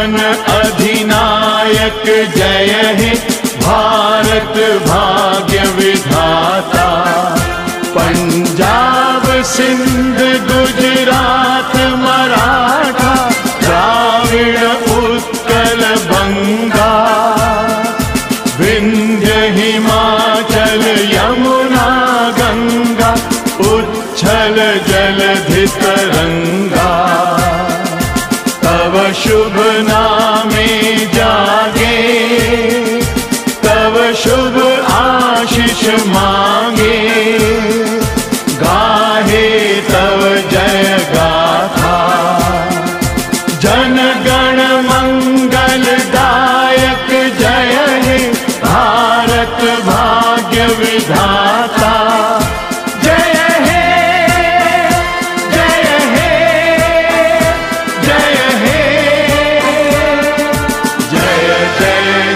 मन अधिनायक जय हे भारत भाग्य विधाता। पंजाब सिंध गुजरात मराठा द्राविड़ उत्कल बंगा विंध्य हिमाचल यमुना गंगा उच्छल जलधि तरंगा। तव शुभ नामे जागे तव शुभ आशीष मांगे गाहे तव जय गाथा। जन गण मंगल दायक जय हे भारत भाग्य विधाता। जय हे जय जय